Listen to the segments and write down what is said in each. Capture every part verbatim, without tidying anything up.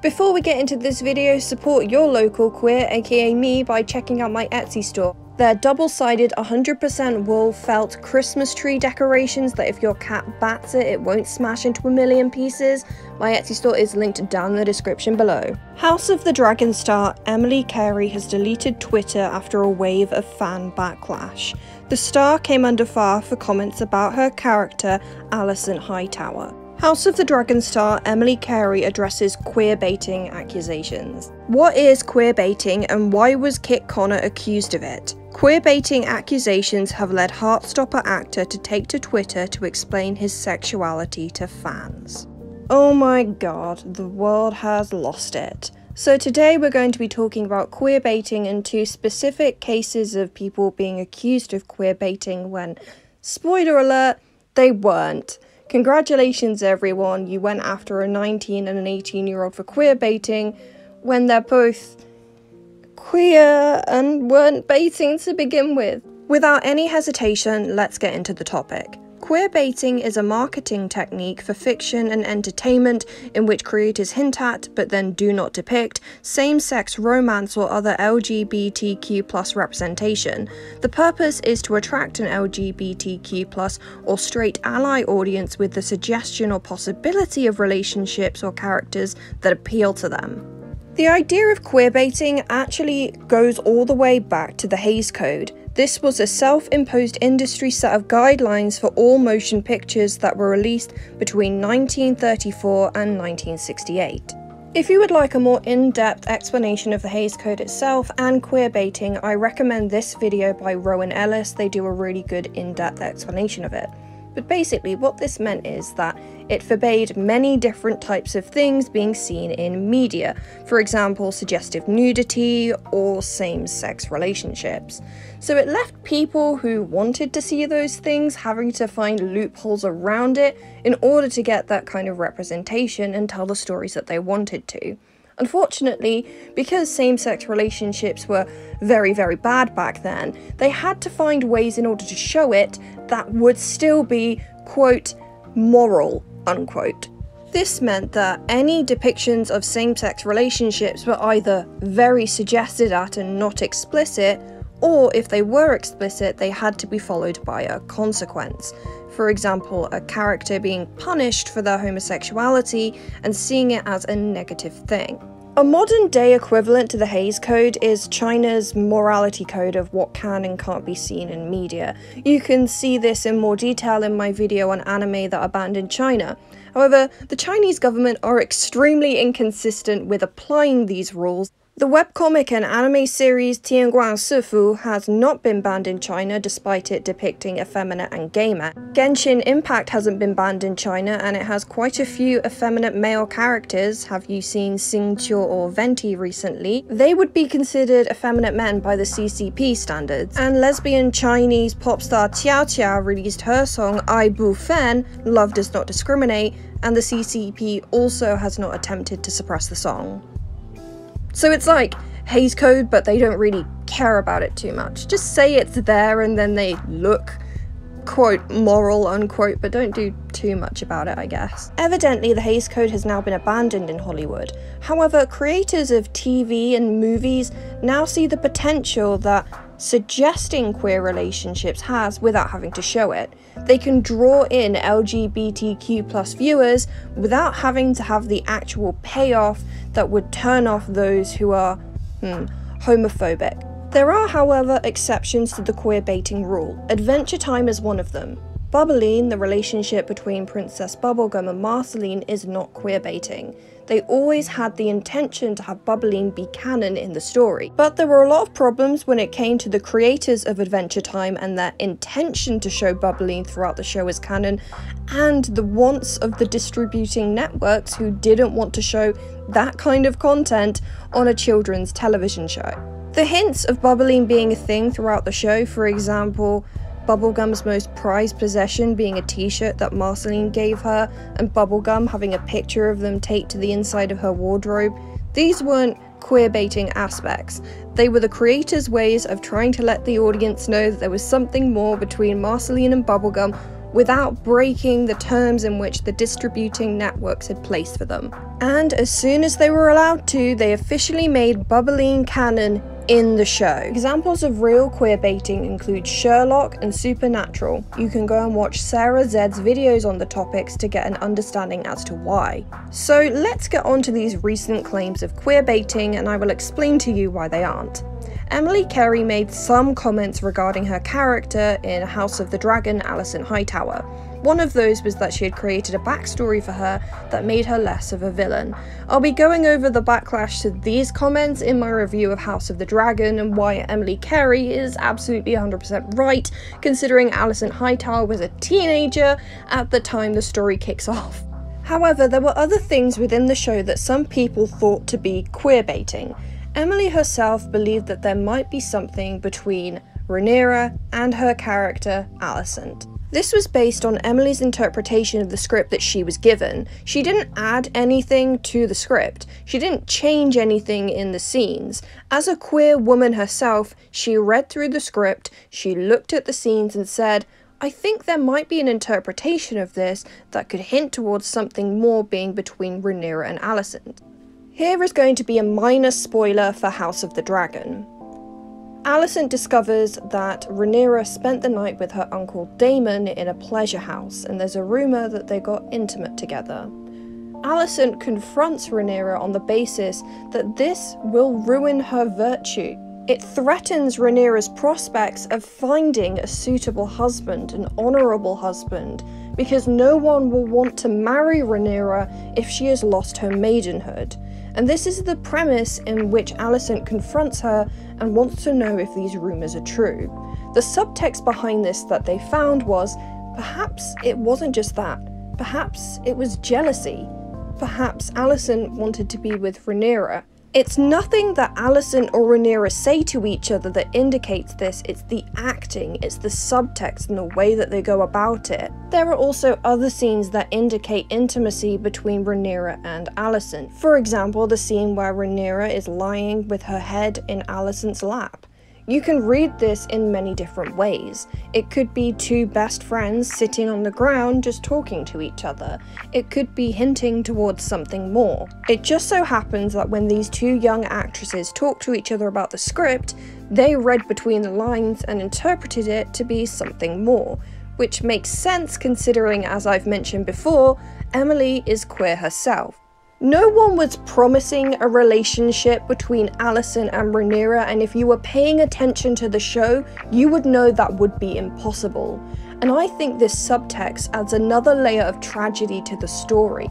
Before we get into this video, support your local queer, aka me, by checking out my Etsy store. They're double-sided one hundred percent wool felt Christmas tree decorations that if your cat bats it, it won't smash into a million pieces. My Etsy store is linked down in the description below. House of the Dragon star Emily Carey has deleted Twitter after a wave of fan backlash. The star came under fire for comments about her character, Alicent Hightower. House of the Dragon star Emily Carey addresses queerbaiting accusations. What is queerbaiting and why was Kit Connor accused of it? Queerbaiting accusations have led Heartstopper actor to take to Twitter to explain his sexuality to fans. Oh my god, the world has lost it. So today we're going to be talking about queerbaiting and two specific cases of people being accused of queerbaiting when, spoiler alert, they weren't. Congratulations everyone, you went after a nineteen and an eighteen year old for queer baiting when they're both queer and weren't baiting to begin with. Without any hesitation, let's get into the topic. Queer baiting is a marketing technique for fiction and entertainment in which creators hint at, but then do not depict, same-sex romance or other L G B T Q plus representation. The purpose is to attract an L G B T Q plus or straight ally audience with the suggestion or possibility of relationships or characters that appeal to them. The idea of queerbaiting actually goes all the way back to the Hays Code. This was a self-imposed industry set of guidelines for all motion pictures that were released between nineteen thirty-four and nineteen sixty-eight. If you would like a more in-depth explanation of the Hays Code itself and queerbaiting, I recommend this video by Rowan Ellis. They do a really good in-depth explanation of it. But basically what this meant is that it forbade many different types of things being seen in media, for example suggestive nudity or same-sex relationships. So it left people who wanted to see those things having to find loopholes around it in order to get that kind of representation and tell the stories that they wanted to. Unfortunately, because same-sex relationships were very, very bad back then, they had to find ways in order to show it that would still be, quote, moral, unquote. This meant that any depictions of same-sex relationships were either very suggested at and not explicit, or if they were explicit, they had to be followed by a consequence. For example, a character being punished for their homosexuality and seeing it as a negative thing. A modern day equivalent to the Hays Code is China's morality code of what can and can't be seen in media. You can see this in more detail in my video on anime that are banned in China. However, the Chinese government are extremely inconsistent with applying these rules. The webcomic and anime series Tian Guan Ci Fu has not been banned in China despite it depicting effeminate and gay men. Genshin Impact hasn't been banned in China and it has quite a few effeminate male characters. Have you seen Xingqiu or Venti recently? They would be considered effeminate men by the C C P standards. And lesbian Chinese pop star Xiaoqiao released her song Ai Bu Fen, Love Does Not Discriminate, and the C C P also has not attempted to suppress the song. So it's like Hays Code, but they don't really care about it too much. Just say it's there and then they look, quote, moral, unquote, but don't do too much about it, I guess. Evidently, the Hays Code has now been abandoned in Hollywood. However, creators of T V and movies now see the potential that suggesting queer relationships has without having to show it. They can draw in L G B T Q plus viewers without having to have the actual payoff that would turn off those who are, hmm, homophobic. There are, however, exceptions to the queer baiting rule. Adventure Time is one of them. Bubbline, the relationship between Princess Bubblegum and Marceline, is not queer baiting. They always had the intention to have Bubbline be canon in the story. But there were a lot of problems when it came to the creators of Adventure Time and their intention to show Bubbline throughout the show as canon, and the wants of the distributing networks who didn't want to show that kind of content on a children's television show. The hints of Bubbline being a thing throughout the show, for example, Bubblegum's most prized possession being a t-shirt that Marceline gave her, and Bubblegum having a picture of them taped to the inside of her wardrobe, these weren't queerbaiting aspects. They were the creators' ways of trying to let the audience know that there was something more between Marceline and Bubblegum without breaking the terms in which the distributing networks had placed for them. And as soon as they were allowed to, they officially made Bubbline canon in the show. Examples of real queer baiting include Sherlock and Supernatural. You can go and watch Sarah Zed's videos on the topics to get an understanding as to why. So let's get on to these recent claims of queer baiting, and I will explain to you why they aren't. Emily Carey made some comments regarding her character in House of the Dragon, Alicent Hightower. One of those was that she had created a backstory for her that made her less of a villain. I'll be going over the backlash to these comments in my review of House of the Dragon and why Emily Carey is absolutely one hundred percent right, considering Alicent Hightower was a teenager at the time the story kicks off. However, there were other things within the show that some people thought to be queerbaiting. Emily herself believed that there might be something between Rhaenyra and her character, Alicent. This was based on Emily's interpretation of the script that she was given. She didn't add anything to the script. She didn't change anything in the scenes. As a queer woman herself, she read through the script, she looked at the scenes and said, I think there might be an interpretation of this that could hint towards something more being between Rhaenyra and Alicent. Here is going to be a minor spoiler for House of the Dragon. Alicent discovers that Rhaenyra spent the night with her uncle Damon in a pleasure house, and there's a rumour that they got intimate together. Alicent confronts Rhaenyra on the basis that this will ruin her virtue. It threatens Rhaenyra's prospects of finding a suitable husband, an honourable husband, because no one will want to marry Rhaenyra if she has lost her maidenhood. And this is the premise in which Alicent confronts her and wants to know if these rumours are true. The subtext behind this that they found was, perhaps it wasn't just that, perhaps it was jealousy, perhaps Alicent wanted to be with Rhaenyra. It's nothing that Alicent or Rhaenyra say to each other that indicates this, it's the acting, it's the subtext and the way that they go about it. There are also other scenes that indicate intimacy between Rhaenyra and Alicent. For example, the scene where Rhaenyra is lying with her head in Alicent's lap. You can read this in many different ways. It could be two best friends sitting on the ground just talking to each other. It could be hinting towards something more. It just so happens that when these two young actresses talked to each other about the script, they read between the lines and interpreted it to be something more, which makes sense considering, as I've mentioned before, Emily is queer herself. No one was promising a relationship between Alicent and Rhaenyra, and if you were paying attention to the show, you would know that would be impossible. And I think this subtext adds another layer of tragedy to the story.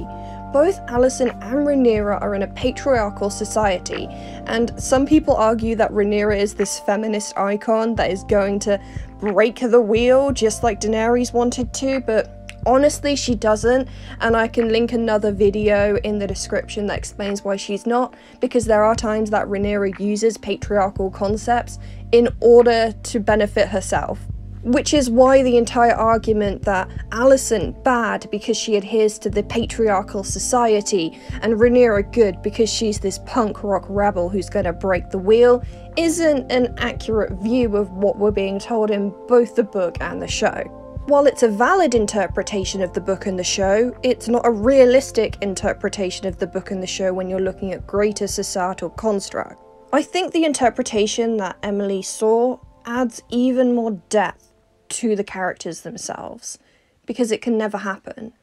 Both Alicent and Rhaenyra are in a patriarchal society, and some people argue that Rhaenyra is this feminist icon that is going to break the wheel just like Daenerys wanted to, but honestly, she doesn't, and I can link another video in the description that explains why she's not, because there are times that Rhaenyra uses patriarchal concepts in order to benefit herself. Which is why the entire argument that Alicent bad because she adheres to the patriarchal society and Rhaenyra good because she's this punk rock rebel who's going to break the wheel isn't an accurate view of what we're being told in both the book and the show. While it's a valid interpretation of the book and the show, it's not a realistic interpretation of the book and the show when you're looking at greater societal construct. I think the interpretation that Emily saw adds even more depth to the characters themselves, because it can never happen.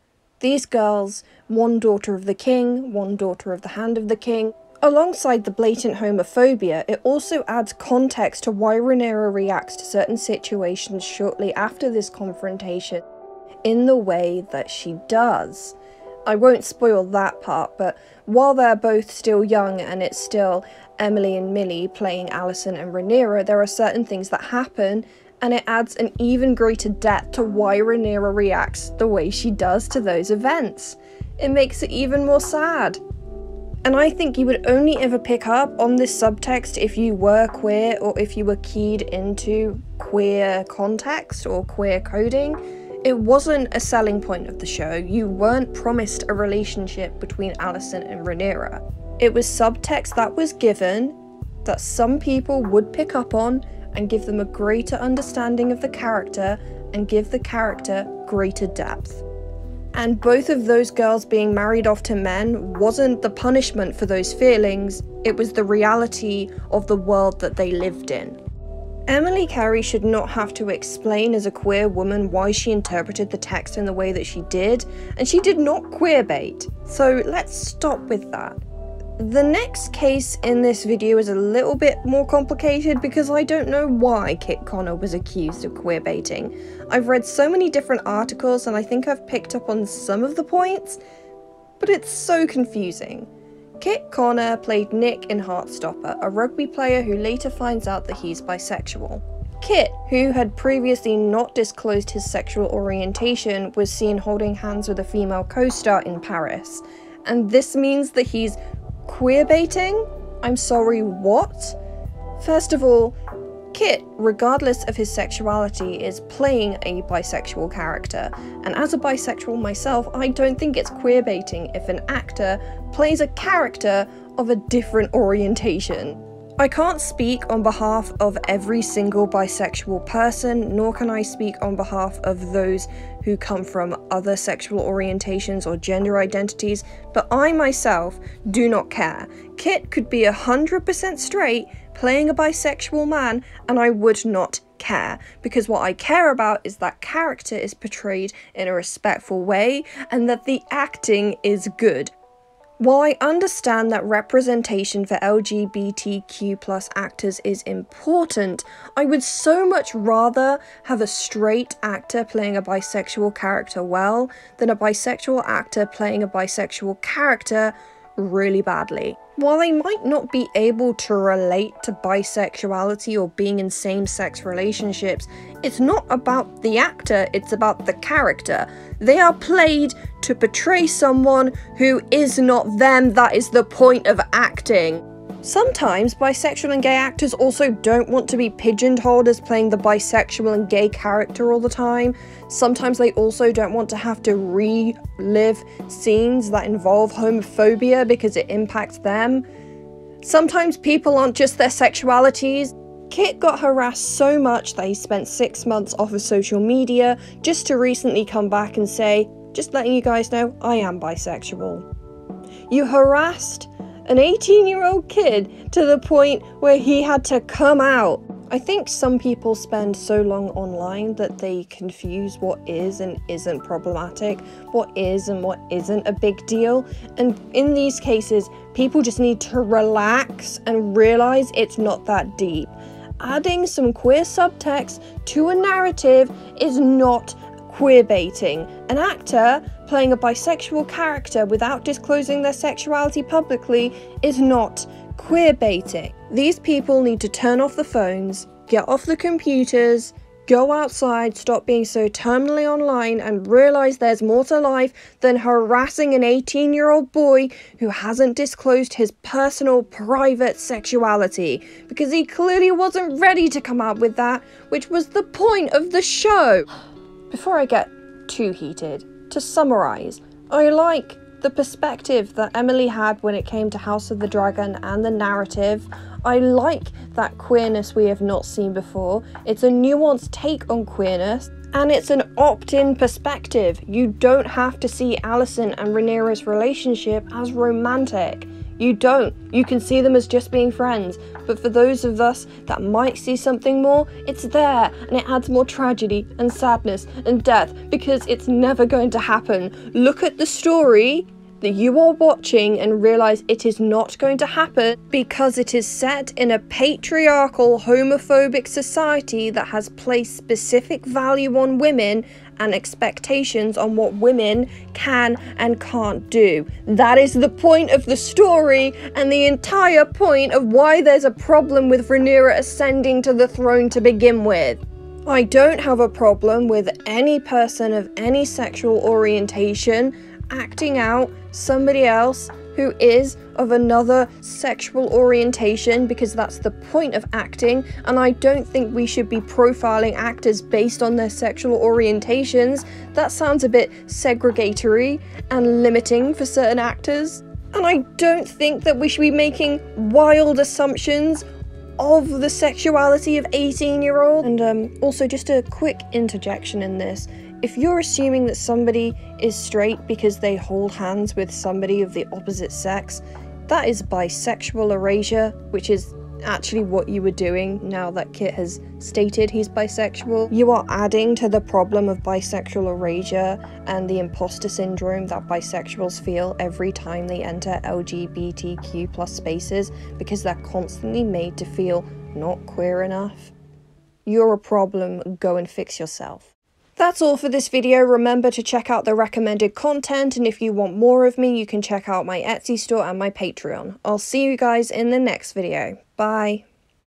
These girls, one daughter of the king, one daughter of the hand of the king. Alongside the blatant homophobia, it also adds context to why Rhaenyra reacts to certain situations shortly after this confrontation in the way that she does. I won't spoil that part, but while they're both still young and it's still Emily and Millie playing Alicent and Rhaenyra, there are certain things that happen and it adds an even greater depth to why Rhaenyra reacts the way she does to those events. It makes it even more sad. And I think you would only ever pick up on this subtext if you were queer or if you were keyed into queer context or queer coding. It wasn't a selling point of the show. You weren't promised a relationship between Alicent and Rhaenyra. It was subtext that was given that some people would pick up on and give them a greater understanding of the character and give the character greater depth. And both of those girls being married off to men wasn't the punishment for those feelings, it was the reality of the world that they lived in. Emily Carey should not have to explain as a queer woman why she interpreted the text in the way that she did, and she did not queerbait, so let's stop with that. The next case in this video is a little bit more complicated because I don't know why Kit Connor was accused of queerbaiting. I've read so many different articles and I think I've picked up on some of the points, but it's so confusing. Kit Connor played Nick in Heartstopper, a rugby player who later finds out that he's bisexual. Kit, who had previously not disclosed his sexual orientation, was seen holding hands with a female co-star in Paris, and this means that he's queerbaiting? I'm sorry, what? First of all, Kit, regardless of his sexuality, is playing a bisexual character, and as a bisexual myself, I don't think it's queerbaiting if an actor plays a character of a different orientation. I can't speak on behalf of every single bisexual person, nor can I speak on behalf of those who come from other sexual orientations or gender identities, but I myself do not care. Kit could be one hundred percent straight playing a bisexual man and I would not care, because what I care about is that character is portrayed in a respectful way and that the acting is good. While I understand that representation for L G B T Q plus actors is important, I would so much rather have a straight actor playing a bisexual character well than a bisexual actor playing a bisexual character really badly. While I might not be able to relate to bisexuality or being in same-sex relationships, it's not about the actor, it's about the character. They are played to portray someone who is not them, that is the point of acting. Sometimes bisexual and gay actors also don't want to be pigeonholed as playing the bisexual and gay character all the time. Sometimes they also don't want to have to relive scenes that involve homophobia because it impacts them. Sometimes people aren't just their sexualities. Kit got harassed so much that he spent six months off of social media just to recently come back and say, "Just letting you guys know, I am bisexual." You harassed an eighteen year old kid to the point where he had to come out. I think some people spend so long online that they confuse what is and isn't problematic, what is and what isn't a big deal, and in these cases people just need to relax and realise it's not that deep. Adding some queer subtext to a narrative is not queerbaiting. An actor playing a bisexual character without disclosing their sexuality publicly is not queerbaiting. These people need to turn off the phones, get off the computers, go outside, stop being so terminally online and realise there's more to life than harassing an eighteen year old boy who hasn't disclosed his personal private sexuality, because he clearly wasn't ready to come out with that, which was the point of the show. Before I get too heated, to summarise, I like the perspective that Emily had when it came to House of the Dragon and the narrative. I like that queerness we have not seen before. It's a nuanced take on queerness and it's an opt-in perspective. You don't have to see Alison and Rhaenyra's relationship as romantic. You don't. You can see them as just being friends, but for those of us that might see something more, it's there and it adds more tragedy and sadness and death because it's never going to happen. Look at the story that you are watching and realise it is not going to happen because it is set in a patriarchal, homophobic society that has placed specific value on women and expectations on what women can and can't do. That is the point of the story and the entire point of why there's a problem with Rhaenyra ascending to the throne to begin with. I don't have a problem with any person of any sexual orientation acting out somebody else who is of another sexual orientation, because that's the point of acting, and I don't think we should be profiling actors based on their sexual orientations. That sounds a bit segregatory and limiting for certain actors, and I don't think that we should be making wild assumptions of the sexuality of eighteen year olds. And um, also just a quick interjection in this. If you're assuming that somebody is straight because they hold hands with somebody of the opposite sex, that is bisexual erasure, which is actually what you were doing. Now that Kit has stated he's bisexual, you are adding to the problem of bisexual erasure and the imposter syndrome that bisexuals feel every time they enter L G B T Q plus spaces, because they're constantly made to feel not queer enough. You're a problem, go and fix yourself. That's all for this video. Remember to check out the recommended content, and if you want more of me, you can check out my Etsy store and my Patreon. I'll see you guys in the next video. Bye!